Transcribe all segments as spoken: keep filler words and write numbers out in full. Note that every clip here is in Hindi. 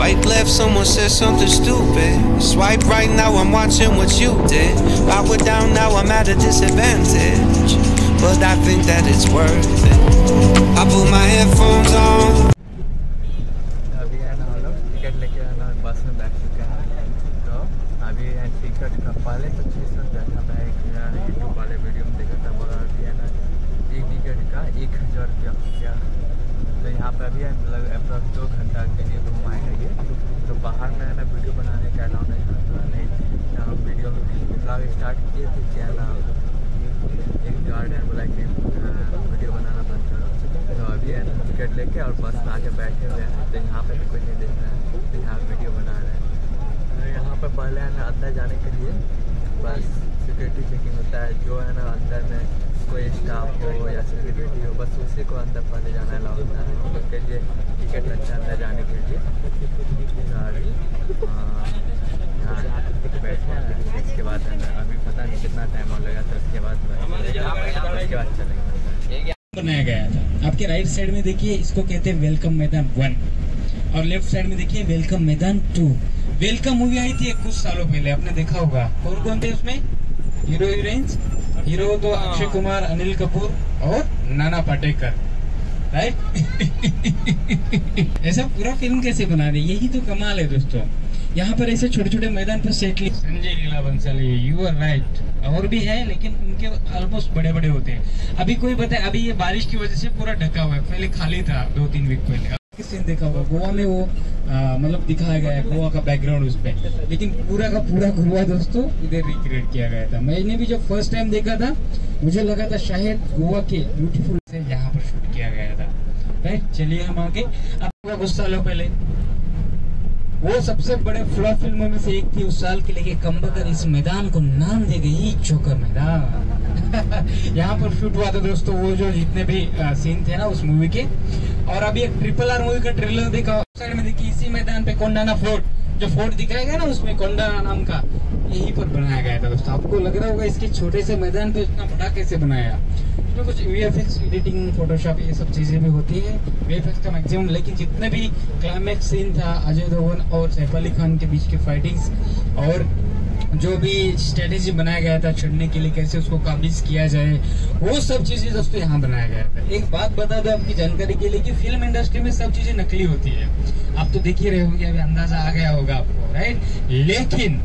Swipe left, someone said something stupid. Swipe right, now I'm watching what you did. Power down, now I'm at a disadvantage, but I think that it's worth it. I put my headphones on. अभी है ना हम लोग टिकट लेके है ना बस में बैठ चुके हैं, तो अभी है टिकट का पहले तो चीज़ में देखा था एक यूट्यूब वाले वीडियो में देखा था, बोला अभी है ना एक टिकट का एक हज़ार रुपया हो गया। तो यहाँ पर अभी मतलब अप्रॉक्स दो घंटा के लिए घूम आएगा ये, तो बाहर में है ना वीडियो बनाने का अलाउ नहीं था, तो नहीं वीडियो ब्लॉग स्टार्ट किए थे क्या ना एक गार्डन बोला कि वीडियो बनाना बंद करो। तो अभी है ना टिकट लेके और बस में आके बैठे हुए हैं, तो यहाँ पर भी कोई नहीं देख रहा है, तो यहाँ वीडियो बना रहे हैं। यहाँ पर पहले है ना अंदर जाने के लिए बस सिक्योरिटी चेकिंग होता है, जो है ना अंदर में कोई स्टाफ हो या सिक्योरिटी हो बस उसी को अंदर पहले जाना अलाउ होता है, उन लोग के लिए टिकट लगता है अंदर जाने के लिए। बैठे हैं इसके बाद अभी पता नहीं कितना टाइम और लगा, तो उसके बाद उसके बाद चलेंगे। बनाया गया था आपके राइट साइड में देखिए, इसको कहते हैं वेलकम मैदान वन, और लेफ्ट साइड में देखिए वेलकम मैदान टू। वेलकम मूवी आई थी कुछ सालों पहले, आपने देखा होगा। कौन कौन थे उसमें हीरो हीरोइंस? हीरो तो अक्षय कुमार, अनिल कपूर और नाना पाटेकर, राइट। ऐसा पूरा फिल्म कैसे बना रही, यही तो कमाल है दोस्तों। यहाँ पर ऐसे छोटे छोटे मैदान पर सेटली Sanjay Leela Bhansali, you are right, और भी है लेकिन उनके ऑलमोस्ट बड़े बड़े होते हैं। अभी कोई बताए, अभी ये बारिश की वजह से पूरा ढका हुआ है, पहले खाली था दो तीन वीक पहले। सीन देखा हुआ गोवा में, वो मतलब दिखाया गया है गोवा का बैकग्राउंड उस पर, लेकिन पूरा का पूरा गोवा दोस्तों इधर रिक्रिएट किया गया था। मैंने भी जब फर्स्ट टाइम देखा था मुझे लगा था शायद गोवा के ब्यूटीफुल से यहाँ पर शूट किया गया था, राइट। चलिए हम आगे, आपका कुछ सालों पहले वो सबसे बड़े फ्लॉप फिल्मों में से एक थी उस साल के, लेके कमबख्त इस मैदान को नाम दे गई चोकर मैदान। यहाँ पर शूट हुआ था दोस्तों वो जो जितने भी सीन थे ना उस मूवी के। और अभी एक ट्रिपल आर मूवी का ट्रेलर देखा, साइड में देखिए इसी मैदान पे कोंडाना फोर्ट, जो फोर्ट दिखाया गया ना उसमें कोंडाना नाम का, यही पर बनाया गया था दोस्तों। आपको लग रहा होगा इसके छोटे से मैदान पे इतना बड़ा कैसे बनाया, उसमें कुछ वीएफएक्स एडिटिंग फोटोशॉप ये सब चीजें भी होती है, वीएफएक्स का मैक्सिमम। लेकिन जितने भी क्लाइमैक्स सीन था अजय देवगन और सैफ अली खान के बीच के फाइटिंग्स, और जो भी स्ट्रेटेजी बनाया गया था चढ़ने के लिए कैसे उसको काबिज किया जाए, वो सब चीजें दोस्तों यहाँ बनाया गया था। एक बात बता दो आपकी जानकारी के लिए कि फिल्म इंडस्ट्री में सब चीजें नकली होती है, आप तो देख ही रहे होंगे, अभी अंदाजा आ गया होगा आपको, राइट। लेकिन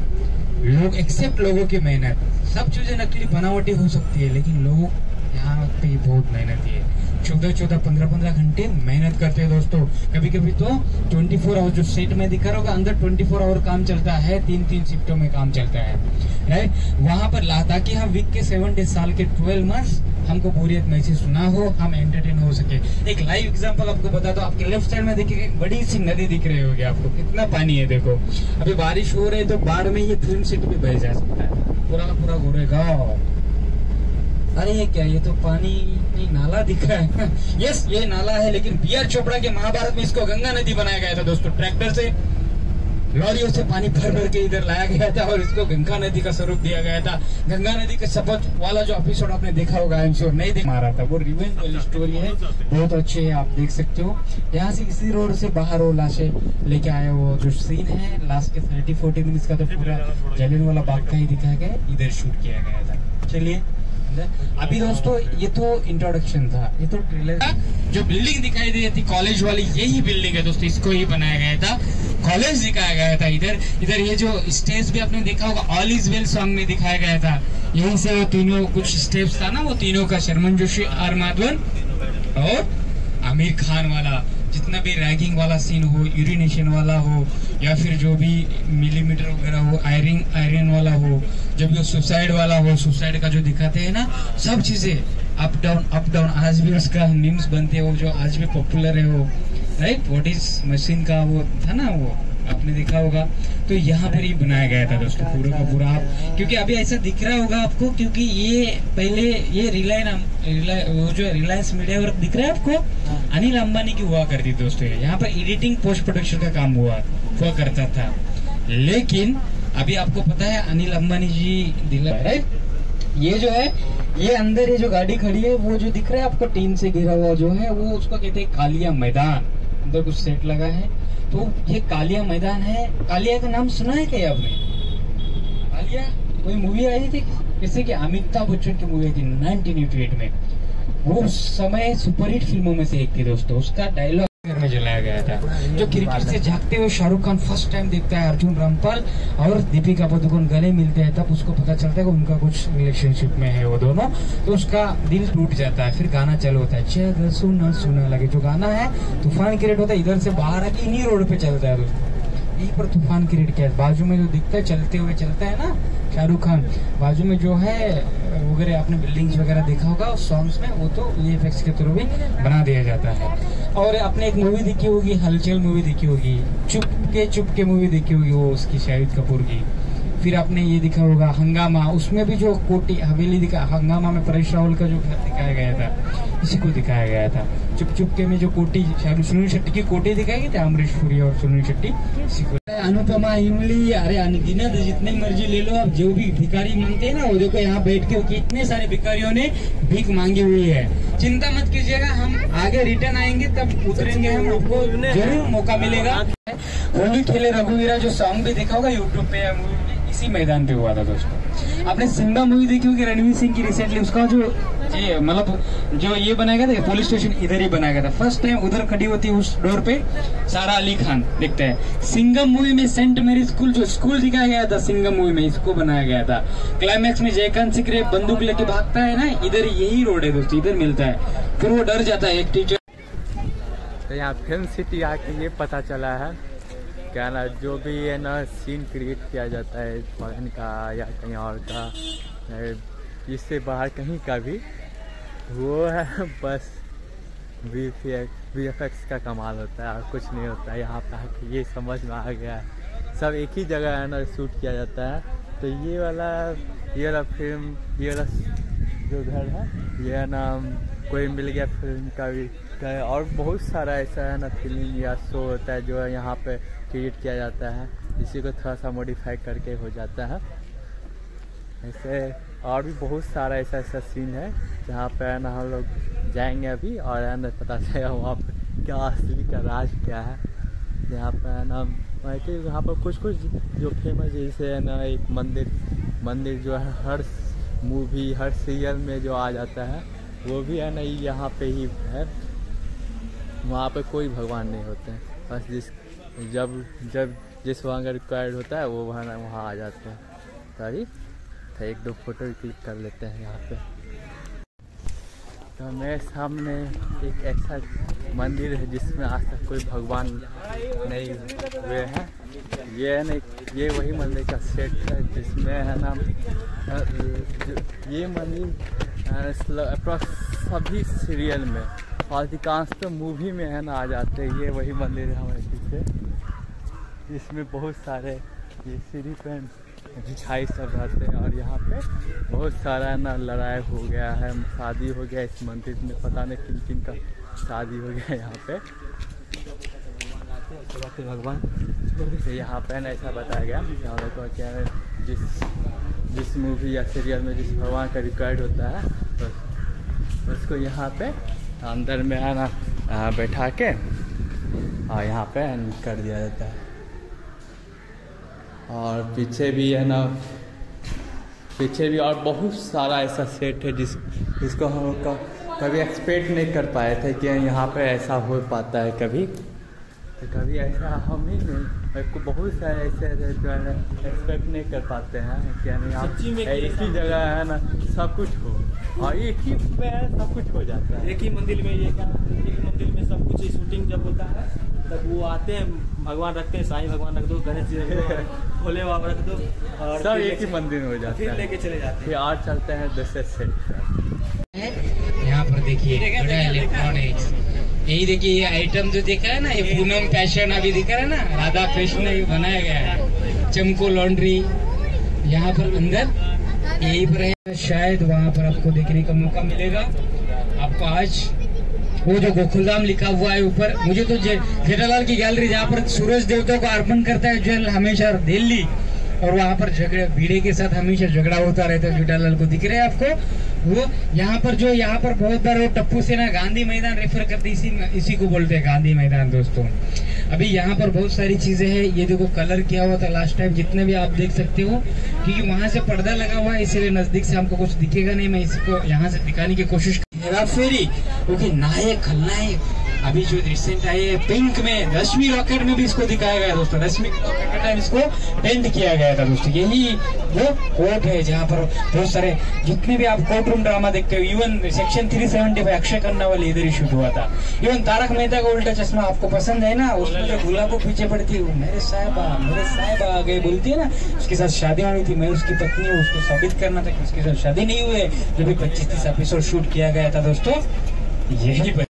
लोग एक्सेप्ट लोगों की मेहनत, सब चीजें नकली बनावटी हो सकती है, लेकिन लोग यहाँ पे बहुत मेहनती है, चौदह चौदह पंद्रह पंद्रह घंटे मेहनत करते हैं दोस्तों। कभी कभी तो चौबीस आवर जो सेट में दिखा रहा होगा अंदर चौबीस आवर काम चलता है, तीन तीन शिफ्टों में काम चलता है, राइट। वहाँ पर लाता कि हम वीक के सेवन डेज साल के ट्वेल्व मंथ्स हमको बोरियत महसूस ना हो, हम एंटरटेन हो सके। एक लाइव एग्जांपल आपको बता दो, आपके लेफ्ट साइड में देखिए एक बड़ी सी नदी दिख रही होगी आपको, कितना पानी है देखो। अभी बारिश हो रही है तो बाढ़ में ये फिल्म सेट भी बह जा सकता है, पूरा पूरा गोरेगांव। अरे ये क्या, ये तो पानी नहीं नाला दिख रहा है। यस ये नाला है, लेकिन बी आर चोपड़ा के महाभारत में इसको गंगा नदी बनाया गया था दोस्तों। ट्रैक्टर से लॉरियों से पानी भर भर के इधर लाया गया था और इसको गंगा नदी का स्वरूप दिया गया था। गंगा नदी का शपथ वाला जो एपिसोड आपने देखा होगा, आई एम श्योर नहीं देख रहा था, वो रिवेंज वाली स्टोरी है, बहुत अच्छी है, आप देख सकते हो। यहाँ से इसी रोड से बाहर वो लाशें लेके आए, वो जो सीन है लास्ट के थर्टी फोर्टी मिनट का तो पूरा जलियन वाला बाग का ही दिखाया गया, इधर शूट किया गया था। चलिए अभी दोस्तों ये तो इंट्रोडक्शन था, ये तो ट्रेलर था। जो बिल्डिंग दिखाई दे रही थी कॉलेज वाली, यही बिल्डिंग है दोस्तों, इसको ही बनाया गया था, कॉलेज दिखाया गया था। इधर इधर ये जो स्टेज भी आपने देखा होगा ऑल इज वेल सॉन्ग में दिखाया गया था, यहीं से वो तीनों कुछ स्टेप्स था ना वो तीनों का, शर्मन जोशी और माधवन और आमिर खान वाला, जितना भी रैगिंग वाला सीन हो, यूरिनेशन वाला हो, या फिर जो भी मिलीमीटर वगैरह हो, आयरिंग आयरन वाला हो, जब भी सुसाइड वाला हो, सुसाइड का जो दिखाते हैं ना सब चीज़ें, अप डाउन अप डाउन, आज भी उसका मीम्स बनते हो जो आज भी पॉपुलर है वो, राइट। व्हाट इज मशीन का वो था ना, वो आपने देखा होगा, तो यहाँ पर ही बनाया गया था दोस्तों पूरा का पूरा। आप क्योंकि अभी ऐसा दिख रहा होगा आपको, क्योंकि ये पहले ये रिलायंस वो जो रिलायंस मीडिया वर्क दिख रहा है आपको, अनिल अंबानी की हुआ करती दोस्तों। यहाँ पर एडिटिंग पोस्ट प्रोडक्शन का काम हुआ हुआ करता था, लेकिन अभी आपको पता है अनिल अंबानी जी दिला, राइट। ये जो है ये अंदर ये जो गाड़ी खड़ी है वो जो दिख रहा है आपको टीन से घिरा हुआ जो है, वो उसको कहते हैं कालिया मैदान, अंदर कुछ सेट लगा है। तो ये कालिया मैदान है। कालिया का नाम सुना है क्या आपने? कालिया कोई मूवी आई थी जैसे कि अमिताभ बच्चन की मूवी थी नाइनटीन एटी एट में, वो समय सुपरहिट फिल्मों में से एक थी दोस्तों। उसका डायलॉग में जलाया गया था। जो क्रिकेट से झांकते हुए शाहरुख खान फर्स्ट टाइम देखता है अर्जुन रामपाल और दीपिका पादुकोण गले मिलते हैं, तब उसको पता चलता है कि उनका कुछ रिलेशनशिप में है वो दोनों, तो उसका दिल टूट जाता है। फिर गाना चालू होता है, चल सुना सुना लगे, जो गाना है तूफान क्रिएट होता है, इधर से बाहर आके इन्हीं रोड पे चलता है दोस्तों। यही पर तूफान क्रिएट किया, बाजू में जो दिखता है चलते हुए चलता है ना शाहरुख खान, बाजू में जो है वगैरह आपने बिल्डिंग्स वगैरह देखा होगा उस सॉन्ग्स में, वो तो वीएफएक्स के थ्रू भी बना दिया जाता है। और आपने एक मूवी देखी होगी, हलचल मूवी देखी होगी, चुपके चुपके मूवी देखी होगी वो उसकी शाहिद कपूर की। फिर आपने ये देखा होगा हंगामा, उसमें भी जो कोटी हवेली दिखा, हंगामा में परेश रावल का जो घर दिखाया गया था इसी को दिखाया गया था। चुप चुपके में जो कोटी सुनील शेट्टी की कोटी दिखाई गई थी, अमरीश पुरी और सुनील शेट्टी इसी को। अनुपमा इमली, अरे अनगिनत जितने मर्जी ले लो आप, जो भी भिखारी मांगते है ना वो देखो यहाँ बैठ के कितने सारे भिखारियों ने भीख मांगी हुई है। चिंता मत कीजिएगा, हम आगे रिटर्न आएंगे तब उतरेंगे, हम आपको जरूर मौका मिलेगा। होली खेले रघुवीरा जो सॉन्ग भी देखा होगा यूट्यूब पे, इसी मैदान पे हुआ था दोस्तों। आपने सिंगा मूवी देखी होगी रणवीर सिंह की रिसेंटली, उसका जो ये मतलब जो ये बनाया गया था पुलिस स्टेशन इधर ही बनाया गया था, फर्स्ट टाइम उधर खड़ी होती है उस डोर पे सारा अली खान दिखता है। सिंगम मूवी में सेंट मेरी स्कूल जो स्कूल दिखाया गया था सिंगम मूवी में, इसको बनाया गया था। क्लाइमैक्स में जयकांत सिकरे बंदूक लेके भागता है ना, इधर यही रोड है दोस्तों, इधर मिलता है, फिर वो डर जाता है एक टीचर। तो यहाँ फिल्म सिटी आके ये पता चला है क्या ना, जो भी है ना सीन क्रिएट किया जाता है फॉरेन का या कहीं और का, इससे बाहर कहीं का भी, वो है बस वी एफ एक्स का कमाल होता है और कुछ नहीं होता है। यहाँ पे आके ये समझ में आ गया है, सब एक ही जगह है ना शूट किया जाता है। तो ये वाला ये वाला फिल्म ये वाला जो घर है ये है ना कोई मिल गया फिल्म का भी, और बहुत सारा ऐसा है ना फिल्म या शो होता है जो यहाँ पे क्रिएट किया जाता है, इसी को थोड़ा सा मॉडिफाई करके हो जाता है ऐसे। और भी बहुत सारा ऐसा ऐसा सीन है जहाँ पे है ना हम लोग जाएंगे अभी और है ना पता चलेगा वहाँ पे क्या असली का राज क्या है। यहाँ पे है ना वैसे यहाँ पर कुछ कुछ जो फेमस जैसे है ना एक मंदिर मंदिर जो है हर मूवी हर सीरियल में जो आ जाता है वो भी है ना यहाँ पे ही है। वहाँ पे कोई भगवान नहीं होते हैं, बस जिस जब जब जिस वहाँ का रिक्वायर्ड होता है वो वहाँ वहाँ आ जाते हैं। सारी तो एक दो फोटो क्लिक कर लेते हैं यहाँ पे। तो मेरे सामने एक ऐसा मंदिर है जिसमें आज तक कोई भगवान नहीं हुए हैं। ये है ना ये वही मंदिर का सेट है जिसमें है ना ये मंदिर अप्रॉक्स सभी सीरियल में अधिकांश तो मूवी में है ना आ जाते हैं। ये वही मंदिर है हमारे पीछे जिसमें बहुत सारे ये सीढ़ी पे भिखारी सब रहते हैं और यहाँ पे बहुत सारा ना लड़ाई हो गया है, शादी हो गया इस मंदिर में, पता नहीं किन किन का शादी हो गया यहाँ पे। भगवान यहाँ पे ना ऐसा बताया गया यहाँ लोगों क्या है जिस जिस मूवी या सीरियल में जिस भगवान का रिक्वायर्ड होता है तो उसको यहाँ पे अंदर में है ना बैठा के और यहाँ पे कर दिया जाता है। और पीछे भी है ना पीछे भी और बहुत सारा ऐसा सेट है जिस जिसको हम लोग कभी एक्सपेक्ट नहीं कर पाए थे कि यहाँ पे ऐसा हो पाता है कभी, तो कभी ऐसा हम ही नहीं बहुत सारे ऐसे जो है ना एक्सपेक्ट नहीं कर पाते हैं कि यहाँ एक ही जगह है ना सब कुछ हो और एक ही में सब कुछ हो जाता है। एक ही मंदिर में ये क्या एक मंदिर में सब कुछ शूटिंग जब होता है तब वो आते हैं भगवान रखते हैं, साईं भगवान रख दो, गणेश जी रख दो, भोले बाबा रख दो, और सब एक ही मंदिर में हो जाता है, फिर लेके चले जाते हैं। और चलते हैं दस से यहाँ पर देखिए इलेक्ट्रॉनिक्स, यही देखिए ये आइटम जो देखा है ना ये पूनम फैशन अभी दिखा है ना राधा फैशन अभी बनाया गया है। चमको लॉन्ड्री यहाँ पर अंदर यही पर है, शायद वहाँ पर आपको देखने का मौका मिलेगा। आपको आज वो जो गोकुलधाम लिखा हुआ है ऊपर, मुझे तो जेठालाल की गैलरी जहाँ पर सूरज देवता को अर्पण करता है जल हमेशा दिल्ली, और वहाँ पर झगड़े भीड़े के साथ हमेशा झगड़ा होता रहता है, जेठालाल को दिख रहा है आपको। वो यहाँ पर जो यहाँ पर बहुत बार वो टप्पू से ना गांधी मैदान रेफर करते, इसी इसी को बोलते हैं गांधी मैदान। दोस्तों अभी यहाँ पर बहुत सारी चीजें हैं, ये देखो कलर किया हुआ था लास्ट टाइम जितने भी आप देख सकते हो, क्योंकि वहाँ से पर्दा लगा हुआ है इसलिए नजदीक से हमको कुछ दिखेगा नहीं। मैं इसको यहाँ से दिखाने की कोशिश हेरा फेरी क्योंकि नायक खलनायक अभी जो रिसेंट आई है पिंक में रश्मि रॉकेट में भी इसको दिखाया गया दोस्तों। रश्मि रॉकेट का टाइम इसको पेंट किया गया था दोस्तों। यही वो कोर्ट है जहाँ पर बहुत सारे जितने भी आप कोर्ट रूम ड्रामा देखते हो, even section three seventy five Akshaye Khanna वाले इधर ही शूट हुआ था। इवन तारक मेहता का उल्टा चश्मा आपको पसंद है ना, उसमें जो गुलाबो पीछे पड़ती है मेरे साहिबा मेरे साहिबा आ गए बोलती है ना, उसके साथ शादी हुई थी, मैं उसकी पत्नी हूँ, उसको साबित करना था कि उसके साथ शादी नहीं हुई है, जो भी पच्चीस तीस एपिसोड शूट किया गया था दोस्तों। यही